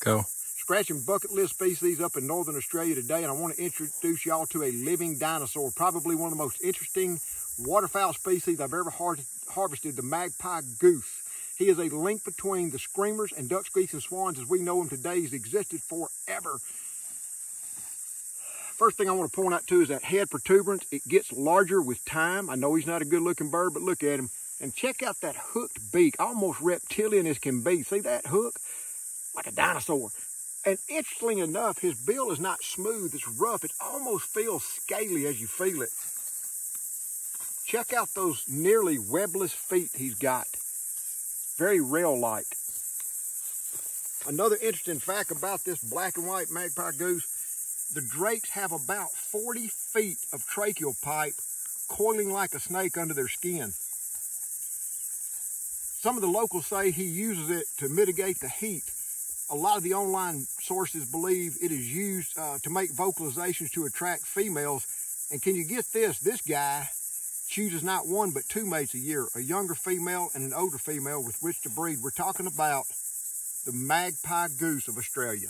Go. Scratching bucket list species up in northern Australia today, and I want to introduce y'all to a living dinosaur, probably one of the most interesting waterfowl species I've ever harvested, the magpie goose. He is a link between the screamers and ducks, geese, and swans as we know them today. He's existed forever. First thing I want to point out too is that head protuberance. It gets larger with time. I know he's not a good looking bird, but look at him. And check out that hooked beak, almost reptilian as can be. See that hook? Like a dinosaur. And interestingly enough, his bill is not smooth, it's rough. It almost feels scaly as you feel it. Check out those nearly webless feet he's got. Very rail-like. Another interesting fact about this black and white magpie goose, the drakes have about 40 feet of tracheal pipe coiling like a snake under their skin. Some of the locals say he uses it to mitigate the heat. A lot of the online sources believe it is used to make vocalizations to attract females. And can you get this? This guy chooses not one but two mates a year, a younger female and an older female with which to breed. We're talking about the magpie goose of Australia.